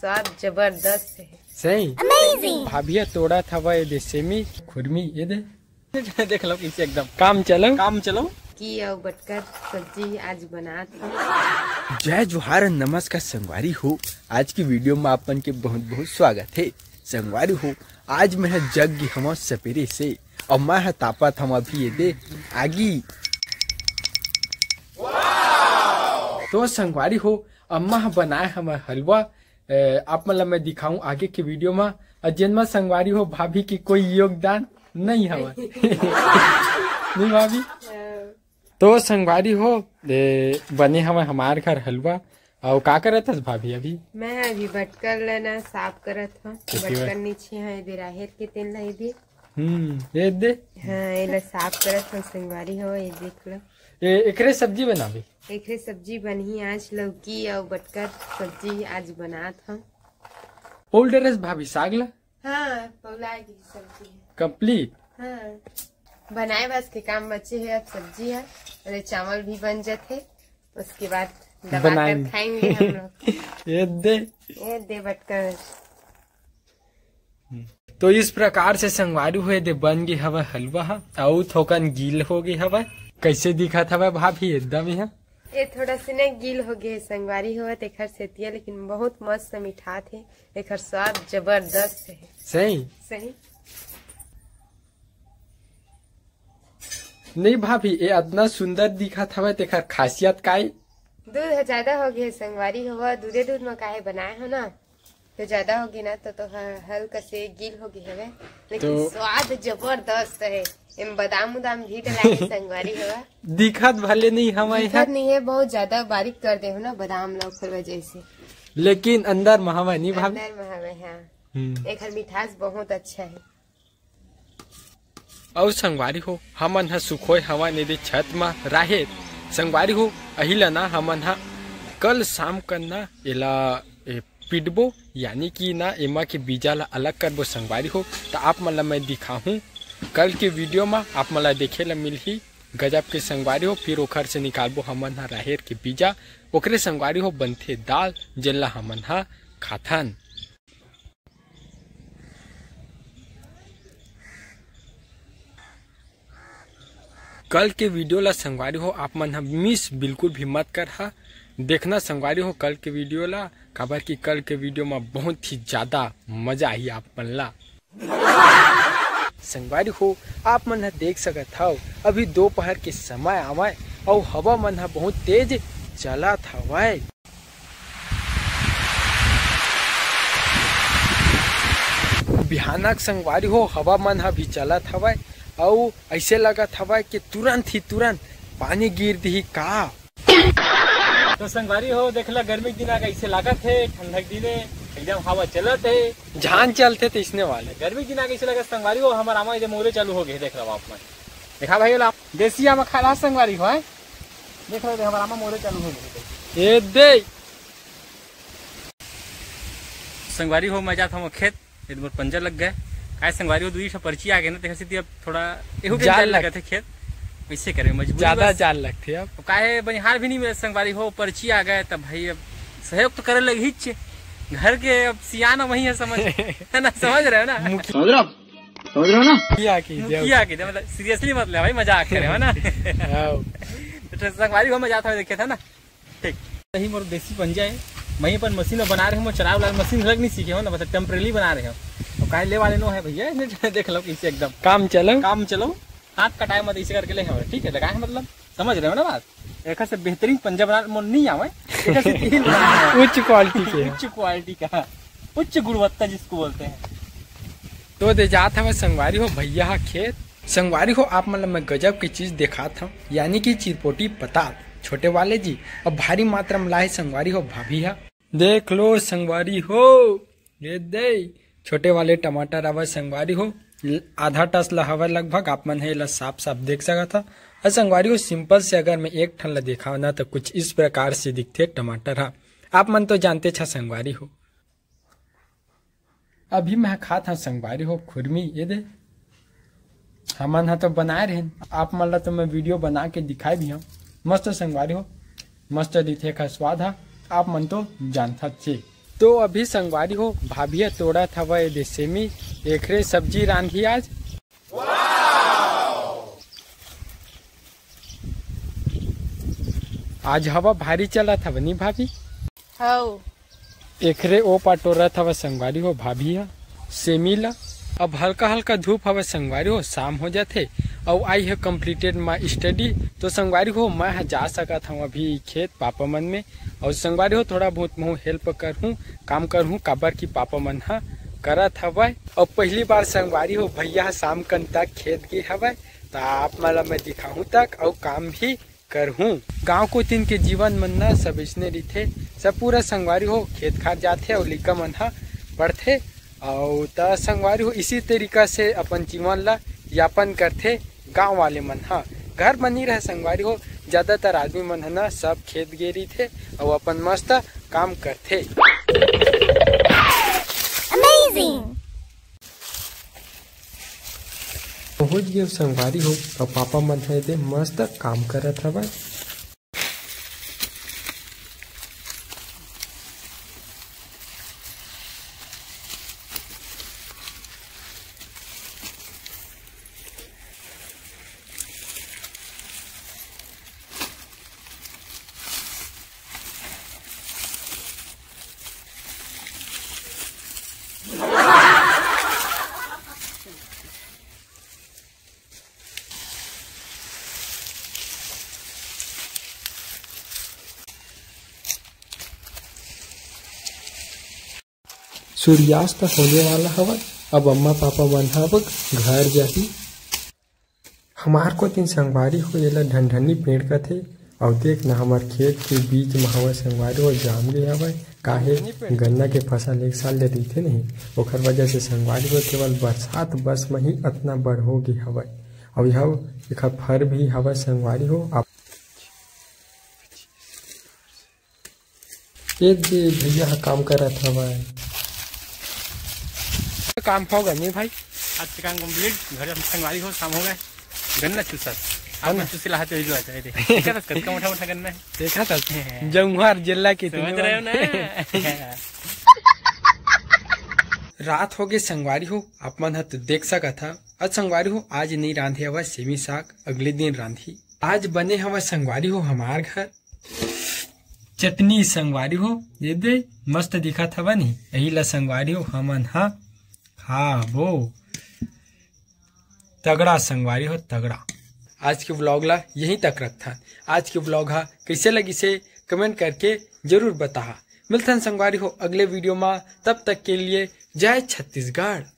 स्वाद जबरदस्त है, सही अमेजिंग। भाभी तोड़ा था वह देसी में खुरमी ये दे देख लो किसी एकदम काम चलो की और बटकर सब्जी आज बना था। जय जोहार नमस्कार संगवारी हो, आज की वीडियो में आपन के बहुत बहुत स्वागत है संगवारी हो। आज मैं जग हम सपेरे से और मैं तापत हम अभी ये दे आगी। तो संगवारी हो अम्मा बनाए हम हलवा, आप मतलब मैं दिखाऊं आगे के वीडियो में। अजन्मा संगवारी हो भाभी की कोई योगदान नहीं हवा नहीं भाभी। तो संगवारी हो बने हमें हमारे घर हलवा। और का करत हस भाभी? अभी मैं अभी बटकर लेना साफ करत हूं। बटकर नीचे है बिराहेर के तेल लाई दे ये दे हां एला साफ करत हूं संगवारी हो। ये देख लो एकरे सब्जी बनाबी। एकरे सब्जी बनी आज लौकी और बटकर सब्जी आज बनात हम। पोल्डरस भाभी सागला हां पौलाए की सब्जी कंप्लीट हां बनाए बस के काम बचे है। अब सब्जी है और चावल भी बन जाते, उसके बाद दबा कर खाएंगे हम लोग। ये दे बटकर। तो इस प्रकार से संगवारी हुए दे बन गई हवा हलवा और थोकन गील हो गई हवा। कैसे दिखा था वह भाभी एकदम यहाँ? ये थोड़ा सा गील हो गए संगवारी हो तेखर सेतिया, लेकिन बहुत मस्त मीठा थे। तेखर स्वाद जबरदस्त है, सही। नहीं भाभी ये इतना सुंदर दिखा था वह तेखर खासियत का? दूध ज्यादा हो गए संगवारी हो, दूध में काहे बनाए हो ना तो ज्यादा होगी ना तो हल्का से गील होगी है, लेकिन स्वाद जबरदस्त है। इन बादाम उदाम भी डलाए संगवारी होगा। दिखत भले नहीं हमारे यहाँ नहीं है, बहुत ज्यादा बारीक कर दे हो ना बादाम लोग फिर वजह से, लेकिन अंदर महावानी भाभी एक मिठास बहुत अच्छा है। और संगवारी हो हमन हा सुखोय हवा ने दे छत मा राहे संगवारी हो। अहिला ना हमन हा कल शाम करना एला पिटबो, यानी कि ना एमा के बीजा ला अलग करबो संगवारी हो। तो आप मतलब मैं दिखाऊं कल के वीडियो में, आप मला देखे ला मिलही गजब के संगवारी हो। फिर ओखर से निकालबो हमन हा राहेर के बीजा, ओकरे संगवारी हो बनथे दाल जेला हमन हा खाथन। कल के वीडियो ला संगवारी हो आप मन हा मिस बिल्कुल भी मत कर हा, देखना संगवारी हो कल के वीडियो ला। खबर की कल के वीडियो में बहुत ही ज्यादा मजा आई आप मन ला संगवारी हो। आप मन हा देख सकत हो अभी दोपहर के समय आवाए और हवा मन हा बहुत तेज चला था वाए। भयानक संगवारी हो हवा मन हा भी चला था वाए और ऐसे लगा था कि तुरंत ही तुरंत पानी गिर दी का। तो संगवारी हो देखला गर्मी के दिन ऐसे लागत है, ठंडक दिन एकदम हवा चलत है, झान चलते थे इसने वाले। गर्मी के दिन ऐसे लगा संगवारी हो हमारा आमा मोरे चालू हो गए। देख रहा आप मैं देखा भाई आप देसी आमा खा रहा संगवारी हो है? देख रहे हमारा आमा मोरे चालू हो गए संगवारी हो। मैं जाता हूँ खेत, एक बार पंजर लग गए आज संगवारी हो, दूरी से पर्ची आ गए ना तेरे अब थोड़ा जाल लगा थे खेत, इससे करे मजबूरी ज्यादा जाल लगते। अब काहे बनिहार भी नहीं मिले संगवारी हो, पर्ची आ गए तब भाई अब सहयोग तो करे लगी। घर के अब सियाना वही है समझ है ना, समझ रहे हो ना, समझ रहे हो ना मतलब सीरियसली मतलब भाई मजाक करे हो ना। संगवारी हो मजा था देखे था ना, ठीक यही मोर देसी पंजा है। वहीं पर मशीन बना रहे हो, चलाओ वाला मशीन अलग नहीं सीखे हो ना, मतलब टेम्परेली बना रहे हो। काले वाले नो है भैया देख लो इसे एकदम काम चलो हाथ कटाए मत इसे करके ले हमारे ठीक है लगाए, मतलब समझ रहे हो ना बात। एक से बेहतरीन पंजा बना नहीं आवे उच्च क्वालिटी का उच्च गुणवत्ता जिसको बोलते हैं। तो दे जात है संगवारी हो भैया खेत। संगवारी हो आप मतलब मैं गजब की चीज दिखाता हूँ, यानी की चिरपोटी पता छोटे वाले जी अब भारी मात्रा में लाए संगवारी हो भाभी। देख लो संगवारी हो ये दे छोटे वाले टमाटर आवा संगवारी हो, आधा टस लहावा लगभग। आप मन है ला साफ देख सका था। और संगवारी हो सिंपल से अगर मैं एक ठन ला देखा ना तो कुछ इस प्रकार से दिखते टमाटर हा। आप मन तो जानते छा संगवारी हो। अभी मैं खा था संगवारी हो खुरमी ये दे हमन हा तो बनाए रहे, आप मन ला तो मैं वीडियो बना के दिखाए भी हूँ। मस्त संगवारी हो मस्त दिखे का स्वाद हा, आप मन तो जानता छे। तो अभी संगवारी हो भाभी तोड़ा था वह देसे में एक रे सब्जी रांधी आज। आज हवा भारी चला था वनी भाभी। हाँ। एक रे ओ पाटोरा था वह संगवारी हो भाभी है सेमी ला। अब हल्का हल्का धूप हवा संगवारी हो शाम हो जाते और आई है कम्प्लीटेड माई स्टडी। तो संगवारी हो मैं जा सका था अभी खेत पापा मन में और संगवारी हो थोड़ा बहुत मैं हेल्प कर हूँ काम कर हूँ काबर की पापा मन हा करा था वह। और पहली बार संगवारी हो भैया शाम कन तक खेत के हवा तो आप माला मैं दिखाऊँ तक और काम भी कर हूँ। गाँव को तीन के जीवन मन न सब इसने रिथे सब पूरा संगवारी हो खेत खार जाते और लिका मन हा बढ़ते और त संगवारी हो इसी तरीका से अपन जीवन ला यापन करते गांव वाले मन हा। घर बनी रहे संगवारी हो ज्यादातर आदमी मन है ना सब खेत गेरी थे और अपन मस्त काम करते। पहुंच गए संगवारी हो और पापा मन है दे मस्त काम करत हवा। सूर्यास्त होने वाला हवा। अब अम्मा पापा मन हवा घर जाही। हमार को तीन संगवारी हो एला ढनढनी पेड़ कथे और देख ना हमार खेत के बीच में हवा संगवारी हो जाम गए हवा। काहे गन्ना के फसल एक साल ले रही थे नहीं ओखर वजह से संगवारी हो केवल बरसात बस में ही इतना बड़ हो गई हवा। और यह एक फर भी हवा संगवारी हो। एक भैया काम करा था भाई काम हो गए भाई आज काम कंप्लीट घर संगवारी हो शाम हो गए गन्ना चुसा हम चुसी लाते हो जाते है देखा था कद का मोटा मोटा गन्ना है देखा था जमुहार जिला के समझ रहे हो ना। रात हो गए संगवारी हो आप मन हत देख सका था। आज संगवारी हो आज नहीं रांधे हवा सेमी साग अगले दिन रांधी। आज बने हवा संगवारी हो हमार घर चटनी संगवारी हो ये दे मस्त दिखा था वा नहीं यही ला संगवारी हो हमन हा हाँ वो तगड़ा संगवारी हो तगड़ा। आज के व्लॉग ला यहीं तक रखता। आज के व्लॉग हा कैसे लगी से कमेंट करके जरूर बता। मिलते हैं संगवारी हो अगले वीडियो में तब तक के लिए जय छत्तीसगढ़।